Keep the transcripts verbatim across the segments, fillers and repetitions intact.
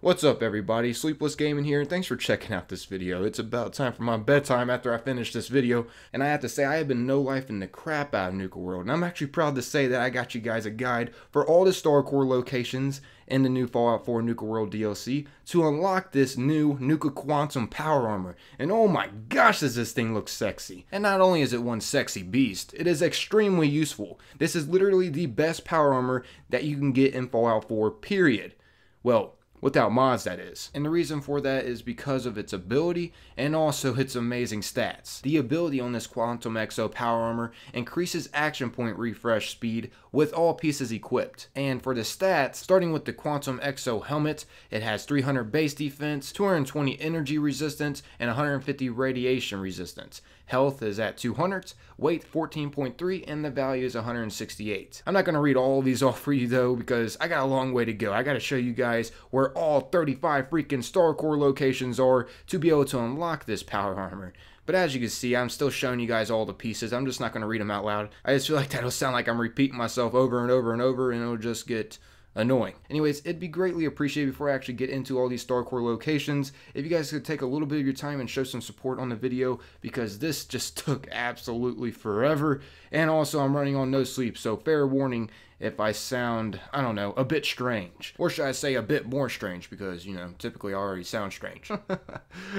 What's up everybody, Sleepless Gaming here, and thanks for checking out this video. It's about time for my bedtime after I finish this video, and I have to say I have been no-lifing the crap out of Nuka World, and I'm actually proud to say that I got you guys a guide for all the StarCore locations in the new Fallout four Nuka World D L C to unlock this new Nuka Quantum power armor, and oh my gosh does this thing look sexy. And not only is it one sexy beast, it is extremely useful. This is literally the best power armor that you can get in Fallout four, period. Well, without mods, that is. And the reason for that is because of its ability and also its amazing stats. The ability on this Quantum X O power armor increases action point refresh speed with all pieces equipped. And for the stats, starting with the Quantum X O helmet, it has three hundred base defense, two hundred twenty energy resistance, and one hundred fifty radiation resistance. Health is at two hundred, weight fourteen point three, and the value is one hundred sixty-eight. I'm not going to read all of these off for you though, because I got a long way to go. I got to show you guys where all thirty-five freaking StarCore locations are to be able to unlock this power armor. But as you can see, I'm still showing you guys all the pieces. I'm just not going to read them out loud. I just feel like that'll sound like I'm repeating myself over and over and over, and it'll just get annoying. Anyways, it'd be greatly appreciated before I actually get into all these StarCore locations if you guys could take a little bit of your time and show some support on the video, because this just took absolutely forever. And also I'm running on no sleep, so fair warning if I sound, I don't know, a bit strange. Or should I say a bit more strange, because, you know, typically I already sound strange.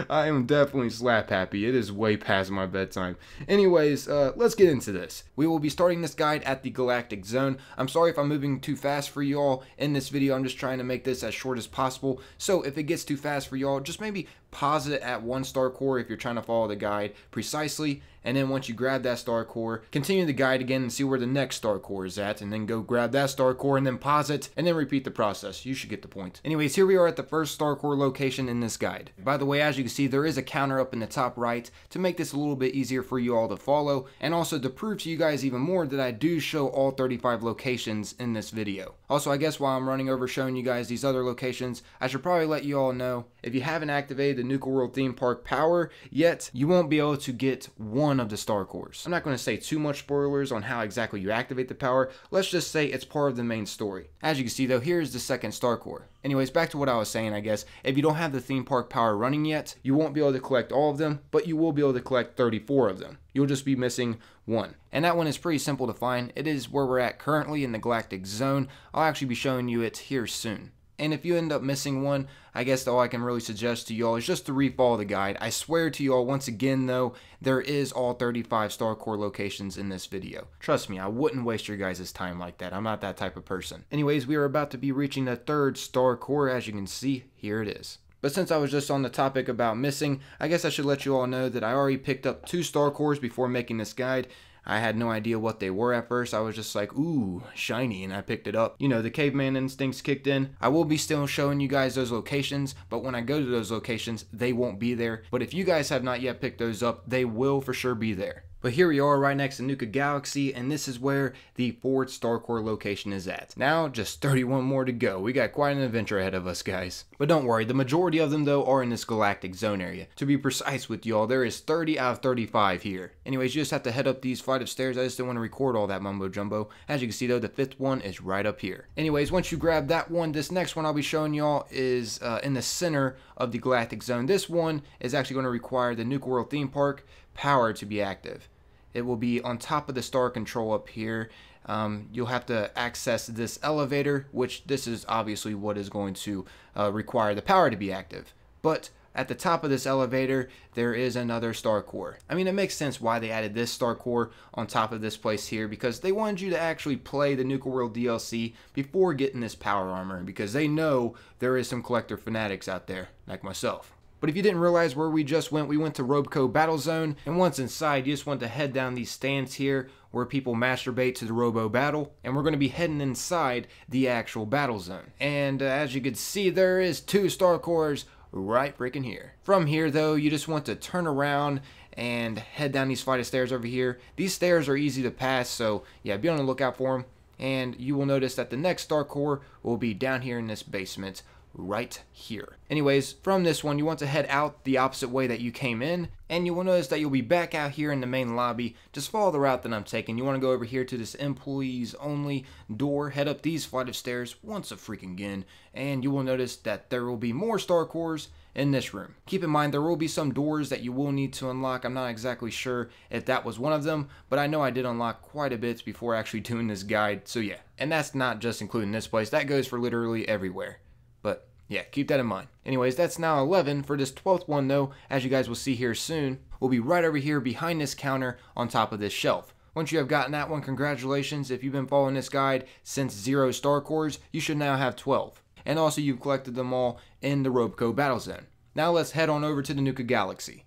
I am definitely slap happy. It is way past my bedtime. Anyways, uh, let's get into this. We will be starting this guide at the Galactic Zone. I'm sorry if I'm moving too fast for y'all in this video. I'm just trying to make this as short as possible. So if it gets too fast for y'all, just maybe pause it at one StarCore if you're trying to follow the guide precisely. And then once you grab that StarCore, continue the guide again and see where the next StarCore is at, and then go grab that StarCore and then pause it and then repeat the process. You should get the point. Anyways, here we are at the first StarCore location in this guide. By the way, as you can see, there is a counter up in the top right to make this a little bit easier for you all to follow, and also to prove to you guys even more that I do show all thirty-five locations in this video. Also, I guess while I'm running over showing you guys these other locations, I should probably let you all know, if you haven't activated the Nuka World theme park power yet, you won't be able to get one of the StarCores. I'm not going to say too much spoilers on how exactly you activate the power. Let's just say it's part of the main story. As you can see though, here is the second StarCore. Anyways, back to what I was saying, I guess. If you don't have the theme park power running yet, you won't be able to collect all of them, but you will be able to collect thirty-four of them. You'll just be missing one. And that one is pretty simple to find. It is where we're at currently in the Galactic Zone. I'll actually be showing you it here soon. And if you end up missing one, I guess all I can really suggest to y'all is just to re-follow the guide. I swear to y'all, once again though, there is all thirty-five StarCore locations in this video. Trust me, I wouldn't waste your guys' time like that. I'm not that type of person. Anyways, we are about to be reaching the third StarCore. As you can see, here it is. But since I was just on the topic about missing, I guess I should let you all know that I already picked up two StarCores before making this guide. I had no idea what they were at first. I was just like, ooh, shiny, and I picked it up. You know, the caveman instincts kicked in. I will be still showing you guys those locations, but when I go to those locations, they won't be there. But if you guys have not yet picked those up, they will for sure be there. But here we are right next to Nuka Galaxy, and this is where the fourth StarCore location is at. Now, just thirty-one more to go. We got quite an adventure ahead of us, guys. But don't worry, the majority of them, though, are in this Galactic Zone area. To be precise with y'all, there is thirty out of thirty-five here. Anyways, you just have to head up these flight of stairs. I just didn't want to record all that mumbo-jumbo. As you can see, though, the fifth one is right up here. Anyways, once you grab that one, this next one I'll be showing y'all is uh, in the center of the Galactic Zone. This one is actually going to require the Nuka World theme park power to be active. It will be on top of the star control up here. Um, you'll have to access this elevator, which this is obviously what is going to uh, require the power to be active. But at the top of this elevator, there is another StarCore. I mean, it makes sense why they added this StarCore on top of this place here, because they wanted you to actually play the Nuka World D L C before getting this power armor, because they know there is some collector fanatics out there like myself. But if you didn't realize where we just went, we went to RobCo Battlezone, and once inside, you just want to head down these stands here where people masturbate to the Robo Battle, and we're going to be heading inside the actual battle zone. And uh, as you can see, there is two StarCores right freaking here. From here though, you just want to turn around and head down these flight of stairs over here. These stairs are easy to pass, so yeah, be on the lookout for them. And you will notice that the next StarCore will be down here in this basement right here. Anyways, from this one, you want to head out the opposite way that you came in, and you will notice that you'll be back out here in the main lobby. Just follow the route that I'm taking. You want to go over here to this employees only door, head up these flight of stairs once a freaking again, and you will notice that there will be more star cores in this room. Keep in mind, there will be some doors that you will need to unlock. I'm not exactly sure if that was one of them, but I know I did unlock quite a bit before actually doing this guide, so yeah. And that's not just including this place, that goes for literally everywhere. But yeah, keep that in mind. Anyways, that's now eleven. For this twelfth one though, as you guys will see here soon, we'll be right over here behind this counter on top of this shelf. Once you have gotten that one, congratulations. If you've been following this guide since zero star cores, you should now have twelve. And also you've collected them all in the RobCo Battlezone. Now let's head on over to the Nuka Galaxy.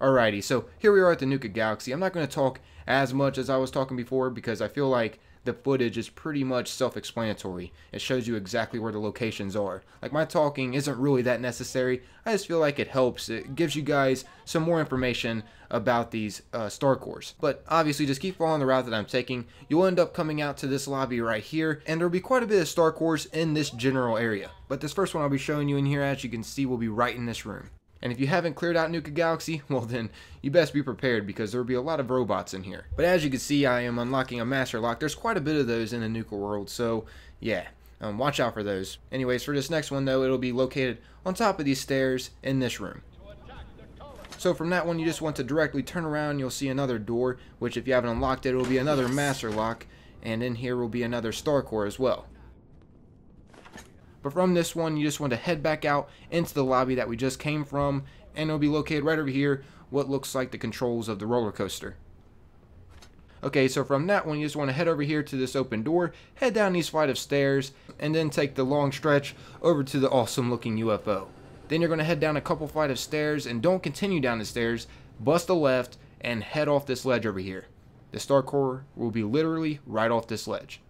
Alrighty, so here we are at the Nuka Galaxy. I'm not going to talk as much as I was talking before because I feel like the footage is pretty much self-explanatory. It shows you exactly where the locations are. Like, my talking isn't really that necessary. I just feel like it helps. It gives you guys some more information about these uh, star cores. But obviously, just keep following the route that I'm taking. You'll end up coming out to this lobby right here, and there'll be quite a bit of star cores in this general area. But this first one I'll be showing you in here, as you can see, will be right in this room. And if you haven't cleared out Nuka Galaxy, well then, you best be prepared because there will be a lot of robots in here. But as you can see, I am unlocking a master lock. There's quite a bit of those in the Nuka World, so yeah, um, watch out for those. Anyways, for this next one though, it'll be located on top of these stairs in this room. So from that one, you just want to directly turn around. You'll see another door, which if you haven't unlocked it, it'll be another master lock. And in here will be another star core as well. But from this one, you just want to head back out into the lobby that we just came from, and it'll be located right over here, what looks like the controls of the roller coaster. Okay, so from that one, you just want to head over here to this open door, head down these flight of stairs, and then take the long stretch over to the awesome looking U F O. Then you're going to head down a couple flight of stairs, and don't continue down the stairs, bust a left, and head off this ledge over here. The star core will be literally right off this ledge.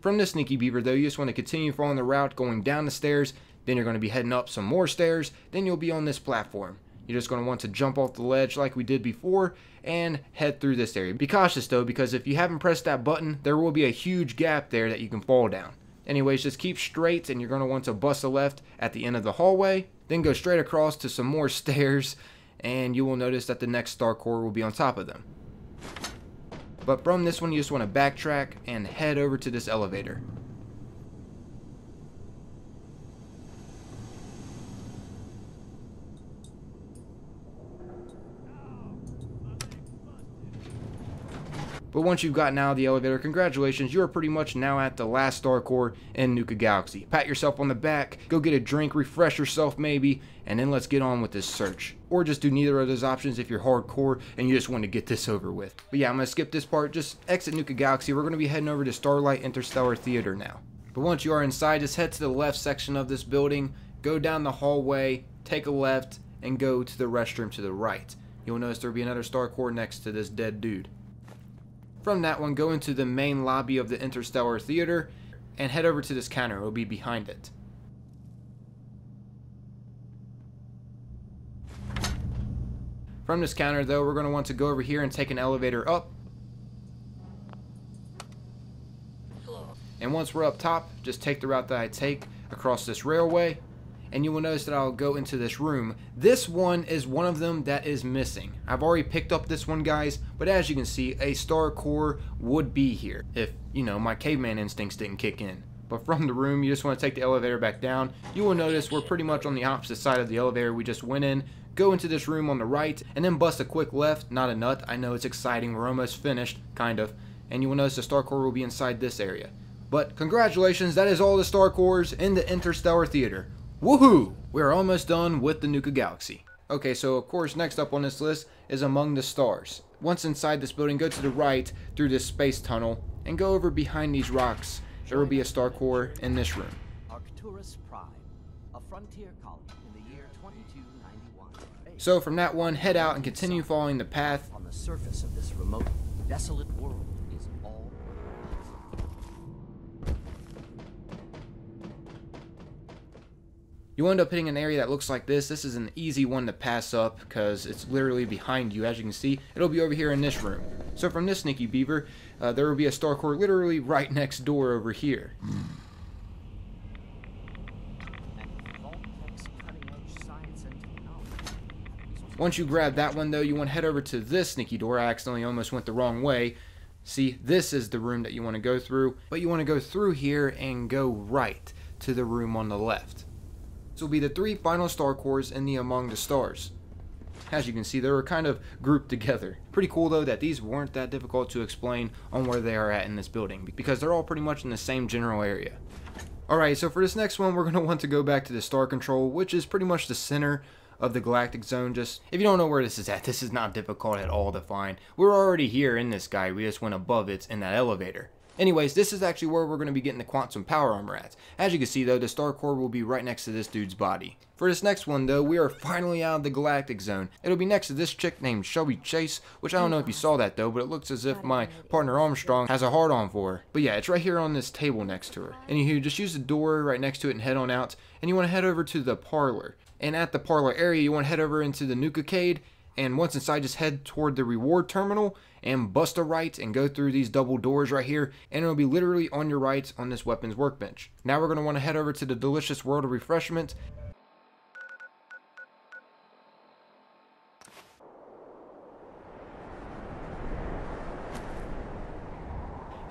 From the Sneaky Beaver though, you just want to continue following the route going down the stairs, then you're going to be heading up some more stairs, then you'll be on this platform. You're just going to want to jump off the ledge like we did before and head through this area. Be cautious though, because if you haven't pressed that button, there will be a huge gap there that you can fall down. Anyways, just keep straight and you're going to want to bust a left at the end of the hallway, then go straight across to some more stairs, and you will notice that the next star core will be on top of them. But from this one, you just want to backtrack and head over to this elevator. But once you've gotten out of the elevator, congratulations, you are pretty much now at the last star core in Nuka Galaxy. Pat yourself on the back, go get a drink, refresh yourself maybe, and then let's get on with this search. Or just do neither of those options if you're hardcore and you just want to get this over with. But yeah, I'm going to skip this part, just exit Nuka Galaxy. We're going to be heading over to Starlight Interstellar Theater now. But once you are inside, just head to the left section of this building, go down the hallway, take a left, and go to the restroom to the right. You'll notice there will be another star core next to this dead dude. From that one, go into the main lobby of the Interstellar Theater and head over to this counter. It'll be behind it. From this counter though, we're going to want to go over here and take an elevator up. And once we're up top, just take the route that I take across this railway, and you will notice that I'll go into this room. This one is one of them that is missing. I've already picked up this one, guys, but as you can see, a star core would be here if, you know, my caveman instincts didn't kick in. But from the room, you just want to take the elevator back down. You will notice we're pretty much on the opposite side of the elevator we just went in. Go into this room on the right, and then bust a quick left. Not a nut, I know it's exciting, we're almost finished, kind of. And you will notice the star core will be inside this area. But congratulations, that is all the star cores in the Interstellar Theater. Woohoo! We're almost done with the Nuka Galaxy. Okay, so of course next up on this list is Among the Stars. Once inside this building, go to the right through this space tunnel and go over behind these rocks. There will be a star core in this room. Arcturus Prime, a frontier colony in the year twenty-two ninety-one. So from that one, head out and continue following the path. On the surface of this remote, desolate world. You end up hitting an area that looks like this. This is an easy one to pass up because it's literally behind you. As you can see, it'll be over here in this room. So from this sneaky beaver, uh, there will be a star core literally right next door over here. Once you grab that one, though, you want to head over to this sneaky door. I accidentally almost went the wrong way. See, this is the room that you want to go through, but you want to go through here and go right to the room on the left. This will be the three final star cores in the Among the Stars. As you can see, they were kind of grouped together. Pretty cool though that these weren't that difficult to explain on where they are at in this building, because they're all pretty much in the same general area. Alright, so for this next one, we're going to want to go back to the star control, which is pretty much the center of the Galactic Zone. Just, if you don't know where this is at, this is not difficult at all to find. We're already here in this guy, we just went above it in that elevator. Anyways, this is actually where we're going to be getting the quantum power armor at. As you can see though, the star core will be right next to this dude's body. For this next one though, we are finally out of the Galactic Zone. It'll be next to this chick named Shelby Chase, which I don't know if you saw that though, but it looks as if my partner Armstrong has a hard on for her. But yeah, it's right here on this table next to her. And you just use the door right next to it and head on out, and you want to head over to the parlor. And at the parlor area, you want to head over into the Nuka-Cade, and once inside, just head toward the reward terminal and bust a right and go through these double doors right here, and it'll be literally on your right on this weapons workbench. Now we're going to want to head over to the delicious world of refreshment.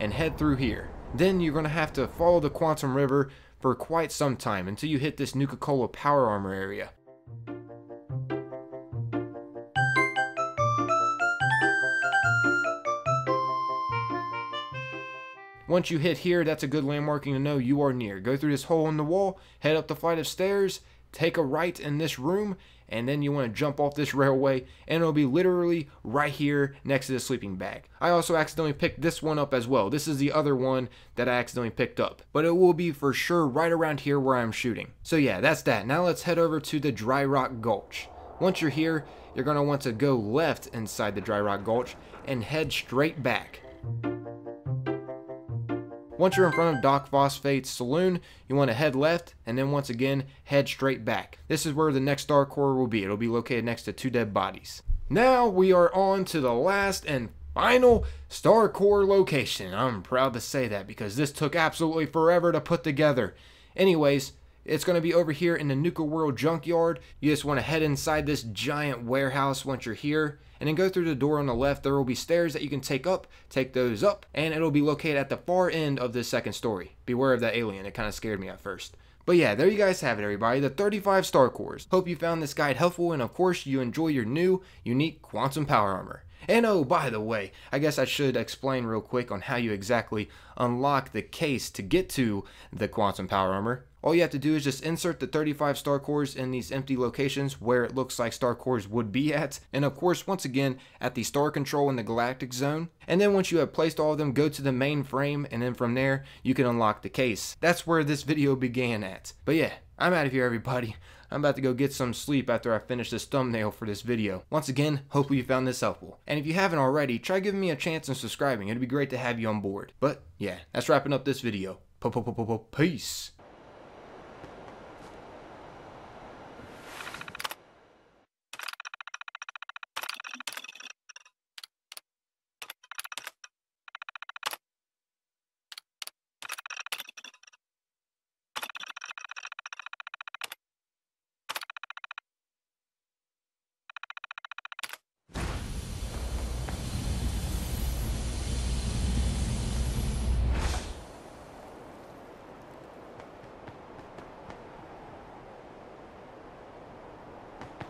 And head through here. Then you're going to have to follow the Quantum River for quite some time until you hit this Nuka-Cola power armor area. Once you hit here, that's a good landmarking to know you are near. Go through this hole in the wall, head up the flight of stairs, take a right in this room, and then you want to jump off this railway, and it'll be literally right here next to the sleeping bag. I also accidentally picked this one up as well. This is the other one that I accidentally picked up, but it will be for sure right around here where I'm shooting. So yeah, that's that. Now let's head over to the Dry Rock Gulch. Once you're here, you're going to want to go left inside the Dry Rock Gulch and head straight back. Once you're in front of Doc Phosphate's saloon, you want to head left, and then once again, head straight back. This is where the next star core will be. It'll be located next to two dead bodies. Now we are on to the last and final star core location. I'm proud to say that because this took absolutely forever to put together. Anyways, it's going to be over here in the Nuka World Junkyard. You just want to head inside this giant warehouse once you're here. And then go through the door on the left. There will be stairs that you can take up. Take those up. And it'll be located at the far end of this second story. Beware of that alien. It kind of scared me at first. But yeah, there you guys have it, everybody. The thirty-five star cores. Hope you found this guide helpful. And of course, you enjoy your new, unique quantum power armor. And oh, by the way, I guess I should explain real quick on how you exactly unlock the case to get to the quantum power armor. All you have to do is just insert the thirty-five star cores in these empty locations where it looks like star cores would be at. And of course, once again, at the star control in the Galactic Zone. And then once you have placed all of them, go to the main frame. And then from there, you can unlock the case. That's where this video began at. But yeah, I'm out of here, everybody. I'm about to go get some sleep after I finish this thumbnail for this video. Once again, hopefully you found this helpful. And if you haven't already, try giving me a chance and subscribing. It'd be great to have you on board. But yeah, that's wrapping up this video. Peace.